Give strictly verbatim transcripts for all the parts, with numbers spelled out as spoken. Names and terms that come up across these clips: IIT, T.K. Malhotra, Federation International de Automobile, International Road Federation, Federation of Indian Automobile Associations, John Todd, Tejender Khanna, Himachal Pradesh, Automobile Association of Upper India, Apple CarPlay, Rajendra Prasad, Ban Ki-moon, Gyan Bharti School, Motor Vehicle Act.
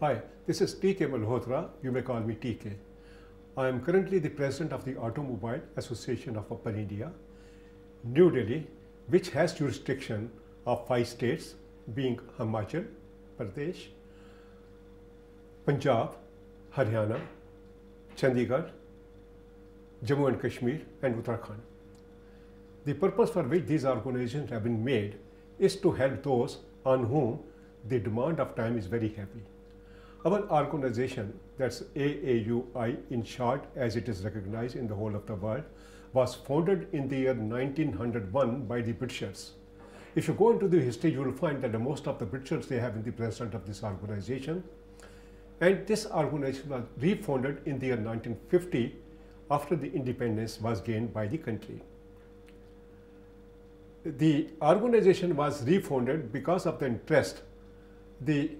Hi, this is T K Malhotra, you may call me T K. I am currently the President of the Automobile Association of Upper India, New Delhi, which has jurisdiction of five states being Himachal Pradesh, Punjab, Haryana, Chandigarh, Jammu and Kashmir and Uttarakhand. The purpose for which these organizations have been made is to help those on whom the demand of time is very heavy. Our organization, that's A A U I in short as it is recognized in the whole of the world, was founded in the year nineteen hundred one by the Britishers. If you go into the history, you will find that most of the Britishers, they have been the president of this organization. And this organization was refounded in the year nineteen fifty after the independence was gained by the country. The organization was refounded because of the interest the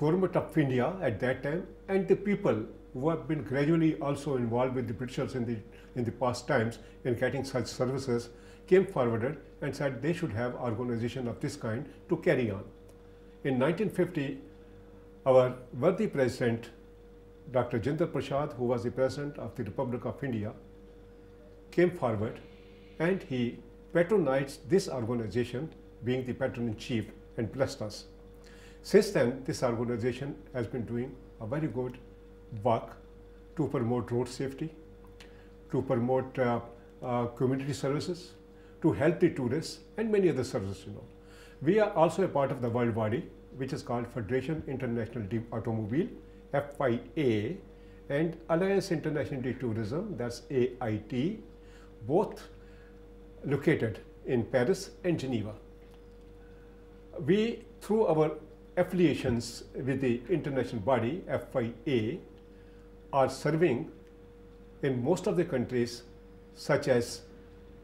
government of India at that time and the people who have been gradually also involved with the Britishers in the, in the past times in getting such services came forward and said they should have organization of this kind to carry on. In nineteen fifty, our worthy President, Doctor Rajendra Prasad, who was the President of the Republic of India, came forward and he patronized this organization, being the patron-in-chief, and blessed us. Since then, this organization has been doing a very good work to promote road safety, to promote uh, uh, community services, to help the tourists and many other services, you know. We are also a part of the world body, which is called Federation International de Automobile, F I A, and Alliance International de Tourisme, that's A I T, both located in Paris and Geneva. We, through our affiliations with the international body, F I A, are serving in most of the countries, such as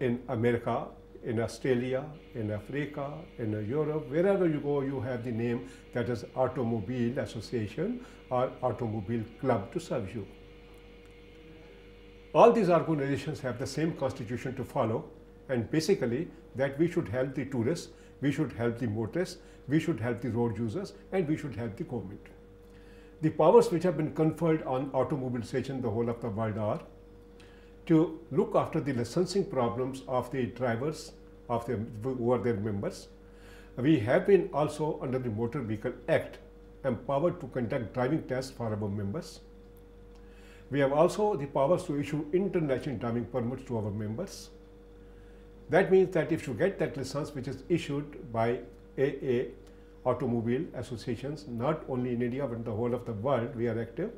in America, in Australia, in Africa, in Europe, wherever you go, you have the name that is Automobile Association or Automobile Club to serve you. All these organizations have the same constitution to follow, and basically that we should help the tourists, we should help the motorists, we should help the road users, and we should help the government. The powers which have been conferred on automobilization the whole of the world are to look after the licensing problems of the drivers of the, who are their members. We have been also under the Motor Vehicle Act empowered to conduct driving tests for our members. We have also the powers to issue international driving permits to our members. That means that if you get that license which is issued by A A automobile associations, not only in India but in the whole of the world we are active,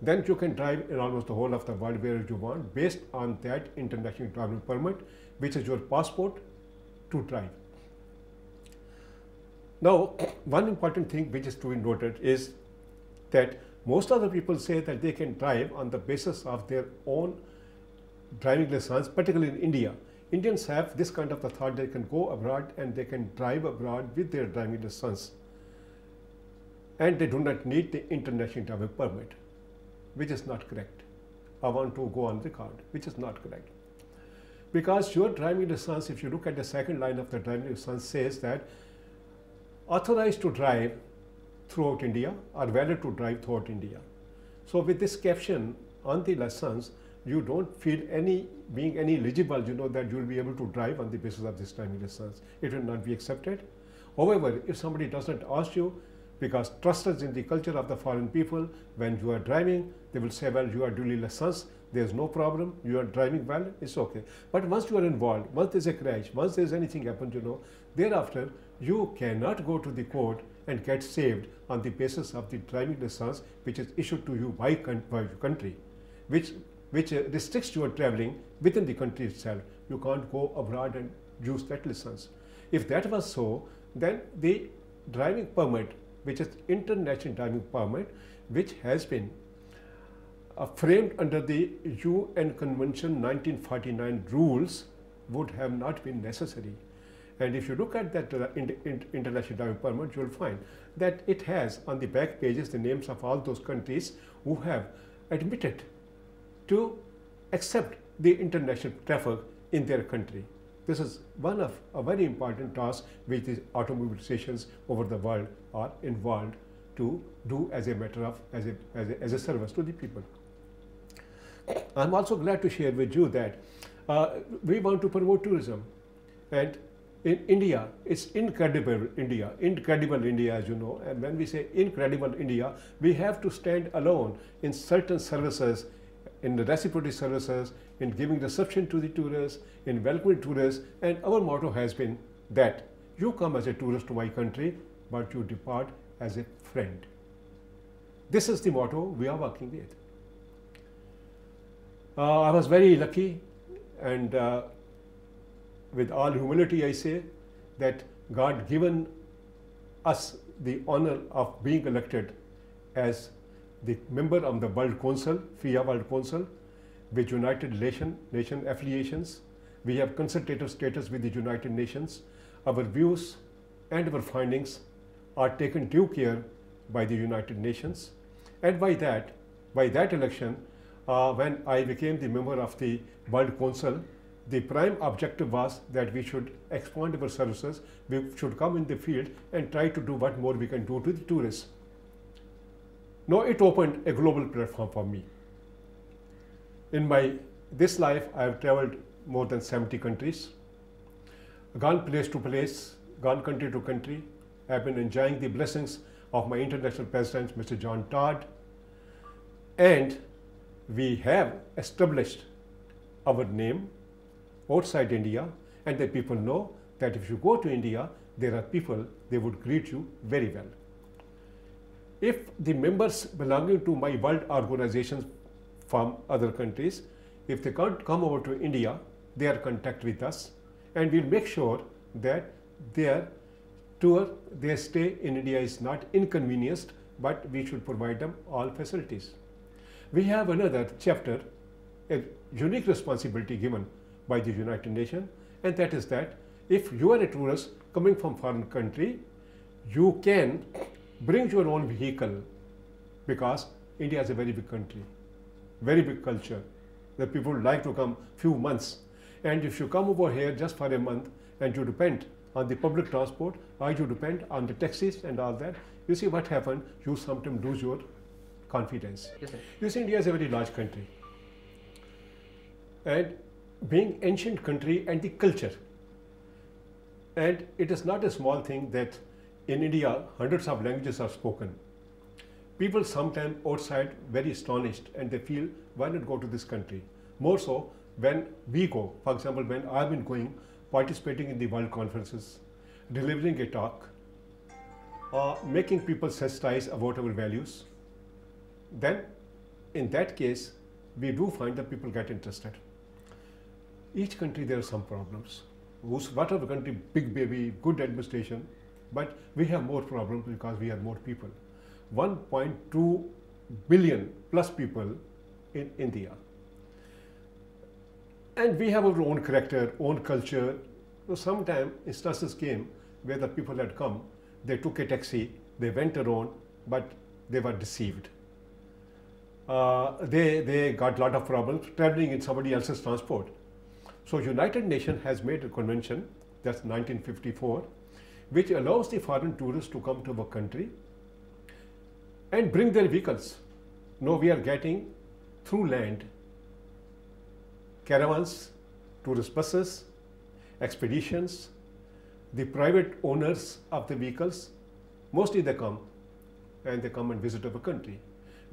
then you can drive in almost the whole of the world where you want based on that international driving permit, which is your passport to drive. Now, one important thing which is to be noted is that most of the people say that they can drive on the basis of their own driving license, particularly in India. Indians have this kind of a thought, they can go abroad and they can drive abroad with their driving license, and they do not need the international driving permit, which is not correct. I want to go on record, which is not correct. Because your driving license, if you look at the second line of the driving license, says that authorized to drive throughout India or valid to drive throughout India. So with this caption on the license, you don't feel any being any eligible, you know, that you will be able to drive on the basis of this driving license. It will not be accepted. However, if somebody doesn't ask you, because trust is in the culture of the foreign people, when you are driving, they will say, well, you are duly licensed, there is no problem, you are driving well, it's okay. But once you are involved, once there is a crash, once there is anything happened, you know, thereafter, you cannot go to the court and get saved on the basis of the driving license which is issued to you by, by your country, which, which restricts your traveling within the country itself. You can't go abroad and use that license. If that was so, then the driving permit, which is international driving permit, which has been uh, framed under the U N Convention nineteen forty-nine rules, would have not been necessary. And if you look at that uh, in, in, international driving permit, you will find that it has on the back pages the names of all those countries who have admitted to accept the international traffic in their country. This is one of a very important task which these automobile associations over the world are involved to do as a matter of, as a, as a, as a service to the people. I'm also glad to share with you that uh, we want to promote tourism, and in India, it's incredible India, incredible India, as you know. And when we say incredible India, we have to stand alone in certain services, in the reciprocity services, in giving the subscription to the tourists, in welcoming tourists. And our motto has been that you come as a tourist to my country, but you depart as a friend. This is the motto we are working with. Uh, I was very lucky, and uh, with all humility I say that God given us the honor of being elected as the member of the World Council, F I A World Council, with United Nation, Nation affiliations. We have consultative status with the United Nations. Our views and our findings are taken due care by the United Nations, and by that, by that election, Uh, when I became the member of the World Council, the prime objective was that we should expand our services, we should come in the field and try to do what more we can do to the tourists. Now it opened a global platform for me. In my this life, I have traveled more than seventy countries, gone place to place, gone country to country. I have been enjoying the blessings of my international president, Mister John Todd, and we have established our name outside India, and the people know that if you go to India, there are people, they would greet you very well. If the members belonging to my world organizations from other countries, if they can't come over to India, they are in contact with us, and we'll make sure that their tour, their stay in India is not inconvenienced, but we should provide them all facilities. We have another chapter, a unique responsibility given by the United Nations, and that is that if you are a tourist coming from foreign country, you can bring your own vehicle, because India is a very big country, very big culture. The people like to come few months, and if you come over here just for a month and you depend on the public transport or you depend on the taxis and all that, you see what happened, you sometimes lose your confidence. Yes, sir. You see, India is a very large country, and being ancient country and the culture, and it is not a small thing that in India hundreds of languages are spoken. People sometimes outside very astonished, and they feel why not go to this country. More so when we go, for example, when I have been going, participating in the world conferences, delivering a talk, uh, making people sensitize about our values, then in that case we do find that people get interested. Each country there are some problems, whatever country, big baby, good administration, but we have more problems because we have more people. one point two billion plus people in India, and we have our own character, own culture. So sometime instances came where the people had come, they took a taxi, they went around, but they were deceived. Uh, they, they got a lot of problems traveling in somebody else's transport. So United Nations has made a convention, that's nineteen fifty-four, which allows the foreign tourists to come to our country and bring their vehicles. Now we are getting through land, caravans, tourist buses, expeditions, the private owners of the vehicles, mostly they come and they come and visit our country,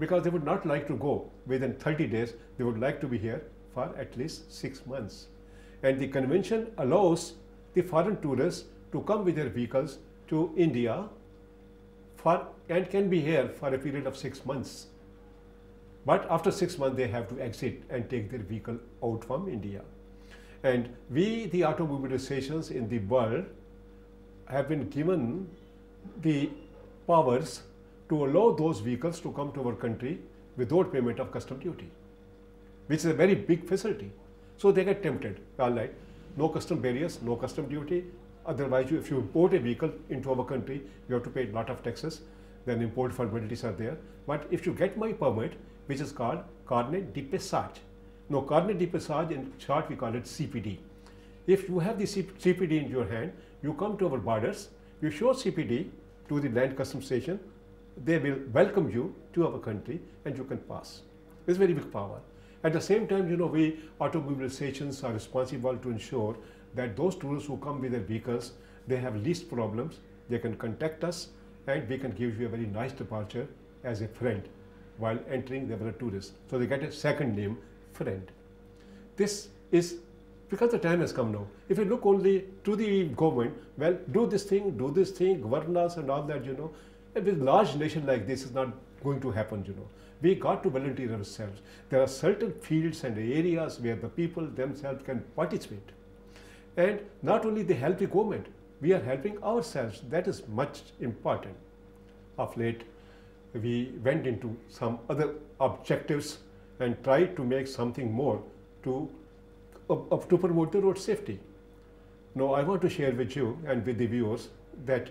because they would not like to go within thirty days, they would like to be here for at least six months. And the convention allows the foreign tourists to come with their vehicles to India for, and can be here for a period of six months. But after six months, they have to exit and take their vehicle out from India. And we, the automobile associations in the world, have been given the powers to allow those vehicles to come to our country without payment of custom duty, which is a very big facility. So they get tempted, all right, no custom barriers, no custom duty, otherwise you, if you import a vehicle into our country, you have to pay a lot of taxes, then import formalities are there. But if you get my permit, which is called carnet de passage, no carnet de passage, in short we call it C P D. If you have the C P D in your hand, you come to our borders, you show C P D to the land custom station, they will welcome you to our country and you can pass. It's very big power. At the same time, you know, we automobile associations are responsible to ensure that those tourists who come with their vehicles, they have least problems, they can contact us and we can give you a very nice departure as a friend while entering the other tourists. So they get a second name, friend. This is because the time has come now. If you look only to the government, well, do this thing, do this thing, governance and all that, you know, and with large nation like this, is not going to happen, you know. We got to volunteer ourselves. There are certain fields and areas where the people themselves can participate. And not only they help the government, we are helping ourselves. That is much important. Of late, we went into some other objectives and tried to make something more to, uh, to promote the road safety. Now, I want to share with you and with the viewers that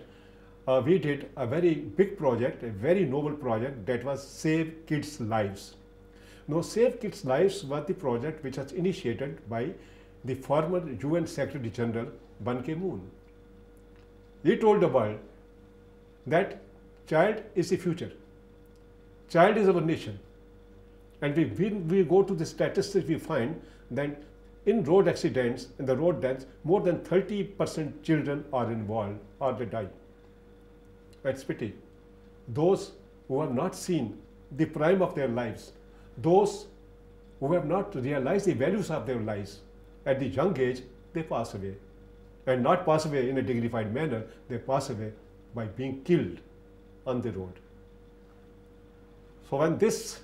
Uh, we did a very big project, a very noble project that was Save Kids' Lives. Now, Save Kids' Lives was the project which was initiated by the former U N Secretary General Ban Ki-moon. He told the world that child is the future, child is our nation. And we, we, we go to the statistics, we find that in road accidents, in the road deaths, more than thirty percent children are involved or they die. It's pity. Those who have not seen the prime of their lives, those who have not realized the values of their lives, at the young age, they pass away. And not pass away in a dignified manner, they pass away by being killed on the road. So when this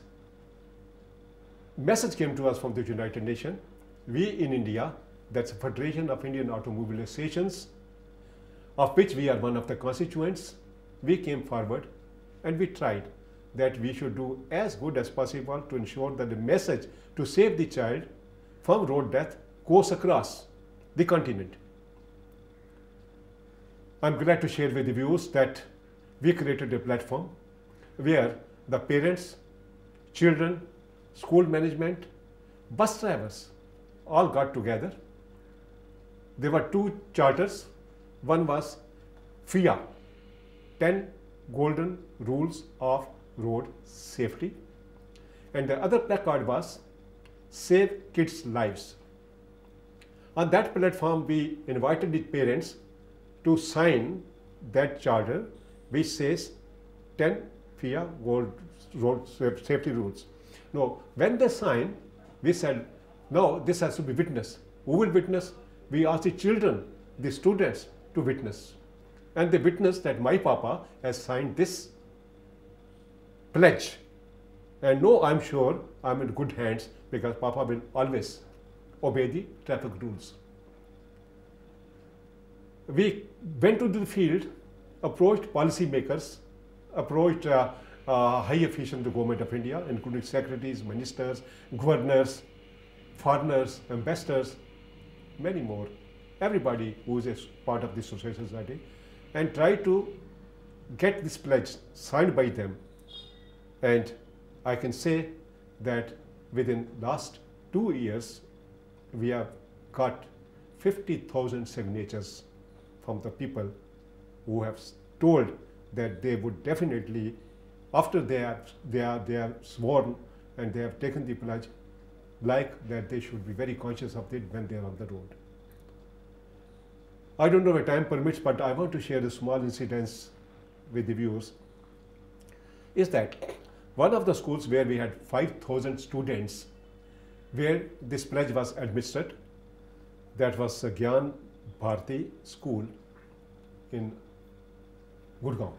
message came to us from the United Nations, we in India, that's the Federation of Indian Automobile Associations, of which we are one of the constituents, we came forward and we tried that we should do as good as possible to ensure that the message to save the child from road death goes across the continent. I'm glad to share with the viewers that we created a platform where the parents, children, school management, bus drivers all got together. There were two charters. One was FIA, ten Golden Rules of Road Safety, and the other placard was Save Kids' Lives. On that platform, we invited the parents to sign that charter which says ten FIA Golden Road Safety Rules. Now, when they signed, we said, no, this has to be witnessed. Who will witness? We asked the children, the students, to witness, and they witnessed that my papa has signed this pledge, and no, I'm sure I'm in good hands because papa will always obey the traffic rules. We went to the field, approached policy makers, approached uh, uh, high officials of the government of India, including secretaries, ministers, governors, foreigners, ambassadors, many more, everybody who is a part of the social society, and try to get this pledge signed by them. And I can say that within last two years, we have got fifty thousand signatures from the people who have told that they would definitely, after they have, they are, they have sworn and they have taken the pledge, like that they should be very conscious of it when they are on the road. I don't know if time permits, but I want to share a small incident with the viewers. Is that one of the schools where we had five thousand students, where this pledge was administered, that was Gyan Bharti School in Gurgaon.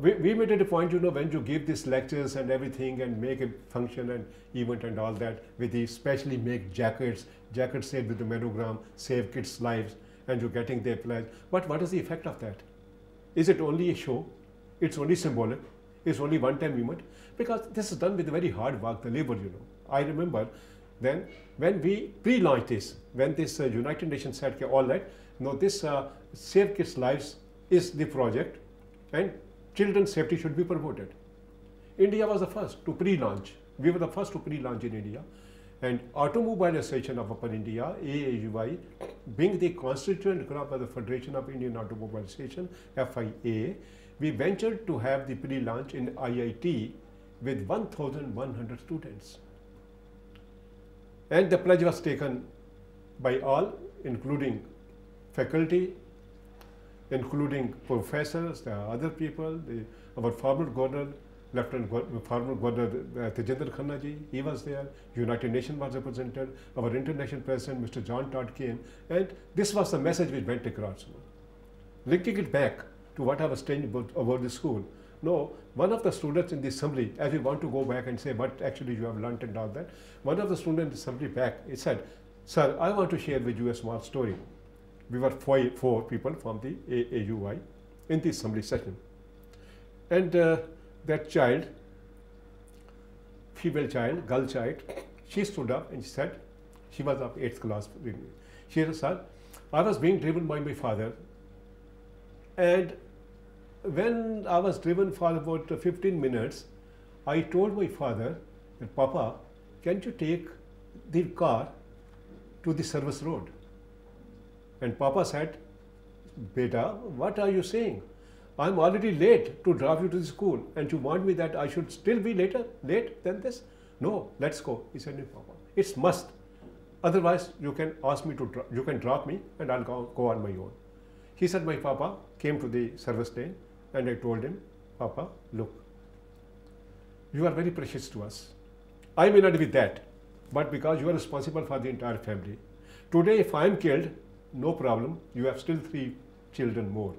We, we made it a point, you know, when you give these lectures and everything and make a function and event and all that, with the specially made jackets, jackets saved with the monogram, Save Kids' Lives, and you're getting their pledge. But what is the effect of that? Is it only a show? It's only symbolic. It's only one-time event. Because this is done with very hard work, the labor, you know. I remember then when we pre-launched this, when this uh, United Nations said, okay, all right, no, this uh, Save Kids' Lives is the project, and children's safety should be promoted. India was the first to pre-launch. We were the first to pre-launch in India. And Automobile Association of Upper India, A A U I, being the constituent group of the Federation of Indian Automobile Association, F I A, we ventured to have the pre-launch in I I T with one thousand one hundred students. And the pledge was taken by all, including faculty, including professors, the other people, the, our former governor, Lieutenant former Governor Tejender Khanna ji, he was there, United Nations was represented, our international president, Mister John Todd came, and this was the message which went across. Linking it back to what I was saying about, about the school, no, one of the students in the assembly, as we want to go back and say what actually you have learnt and all that, one of the students in the assembly back, he said, "Sir, I want to share with you a small story." We were four, four people from the A U I in the assembly session. And uh, that child, female child, girl child, she stood up and she said, she was of eighth class. She said, "Sir, I was being driven by my father, and when I was driven for about fifteen minutes, I told my father that, 'Papa, can't you take the car to the service road?' And Papa said, 'Beta, what are you saying? I'm already late to drive you to the school, and you want me that I should still be later, late than this? No, let's go,' he said to Papa. 'It's must. Otherwise, you can ask me to, you can drop me, and I'll go, go on my own.' He said, my Papa came to the service lane, and I told him, 'Papa, look, you are very precious to us. I may not be that, but because you are responsible for the entire family. Today, if I am killed, no problem, you have still three children more.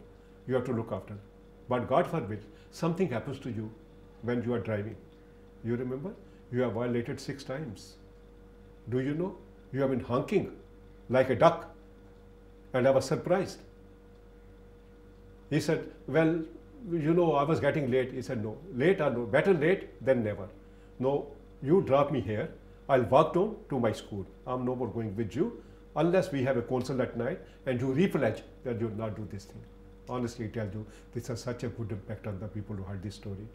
You have to look after. But God forbid, something happens to you when you are driving. You remember, you have violated six times. Do you know, you have been honking like a duck, and I was surprised.' He said, 'Well, you know, I was getting late.' He said, 'No, late or no, better late than never. No, you drop me here. I'll walk down to my school. I'm no more going with you unless we have a council at night and you repledge that you will not do this thing.' Honestly, I tell you, this has such a good impact on the people who heard this story.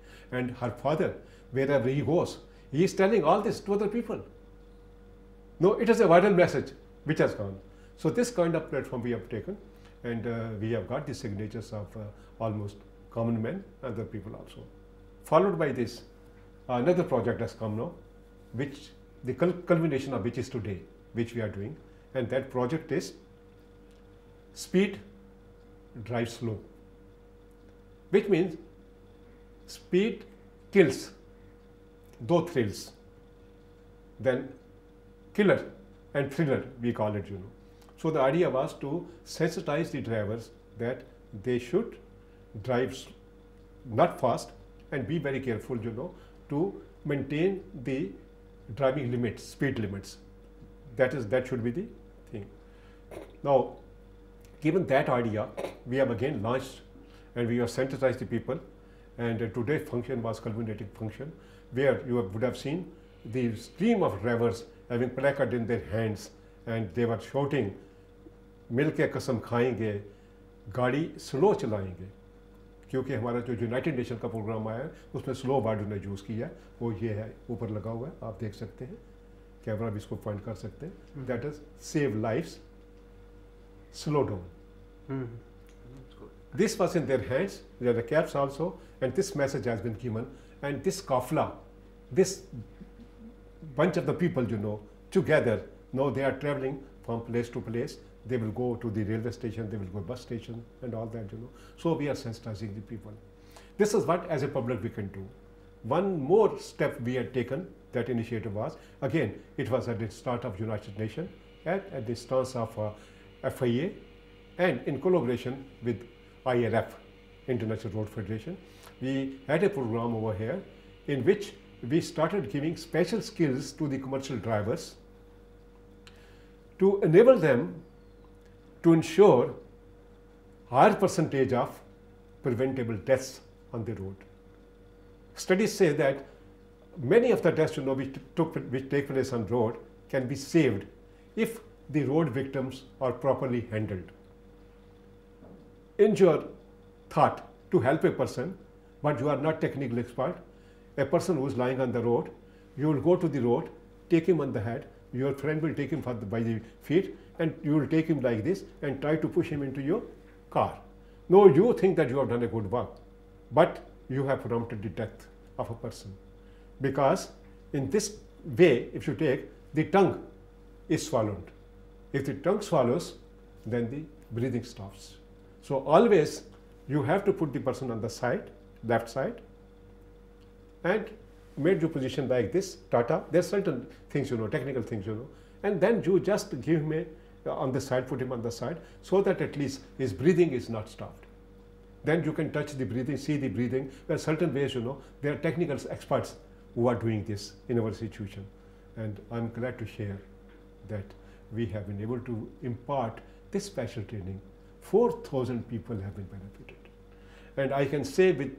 And her father, wherever he goes, he is telling all this to other people. No, it is a viral message which has gone. So this kind of platform we have taken, and uh, we have got the signatures of uh, almost common men and other people also. Followed by this, another project has come now, which the culmination of which is today, which we are doing, and that project is Speed Drive Slow, which means speed kills, though thrills, then killer and thriller we call it, you know. So the idea was to sensitize the drivers that they should drive not fast and be very careful, you know, to maintain the driving limits, speed limits. That is, that should be the thing. Now, given that idea, we have again launched and we have sensitized the people, and today's function was culminating function where you would have seen the stream of drivers having placard in their hands, and they were shouting, "Mil ke kasam khayenge, gaadi slow chalayenge." क्योंकि हमारा जो United nation का programme आया है उसमें slow word उन्होंने use किया है, वो ये है, ऊपर लगा हुआ है, आप देख सकते हैं, कैमरा भी इसको पॉइंट कर सकते हैं, that is save lifes, slow down. This was in their hands, there are caps also, and this message has been given, and this काफला, this bunch of the people, you know, together, now they are traveling from place to place. They will go to the railway station, they will go bus station and all that, you know. So we are sensitizing the people. This is what as a public we can do. One more step we had taken, that initiative was, again, it was at the start of United Nations, at, at the stance of uh, F I A, and in collaboration with I R F, International Road Federation. We had a program over here in which we started giving special skills to the commercial drivers to enable them to ensure higher percentage of preventable deaths on the road. Studies say that many of the deaths, you know, which, took, which take place on road can be saved if the road victims are properly handled. In your thought to help a person, but you are not technical expert, a person who is lying on the road, you will go to the road, take him on the head, your friend will take him for the, by the feet, and you will take him like this and try to push him into your car. No, you think that you have done a good work. but you have prompted the death of a person. Because in this way, if you take, the tongue is swallowed. If the tongue swallows, then the breathing stops. So always you have to put the person on the side, left side, and made your position like this, tata. There are certain things, you know, technical things, you know, and then you just give him a, on the side, put him on the side, so that at least his breathing is not stopped. Then you can touch the breathing, see the breathing. There are certain ways, you know, there are technical experts who are doing this in our institution. And I'm glad to share that we have been able to impart this special training. four thousand people have been benefited. And I can say with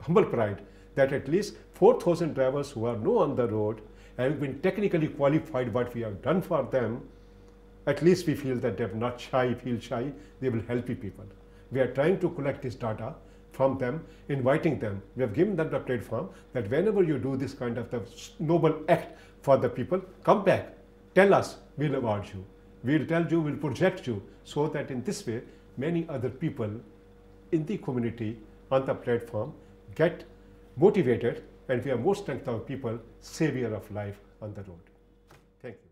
humble pride that at least four thousand drivers who are now on the road, having been technically qualified what we have done for them, at least we feel that they are not shy, feel shy, they will help people. We are trying to collect this data from them, inviting them. We have given them the platform that whenever you do this kind of the noble act for the people, come back, tell us, we'll award you. We'll tell you, we'll project you, so that in this way, many other people in the community, on the platform, get motivated, and we are most strength of people, savior of life on the road. Thank you.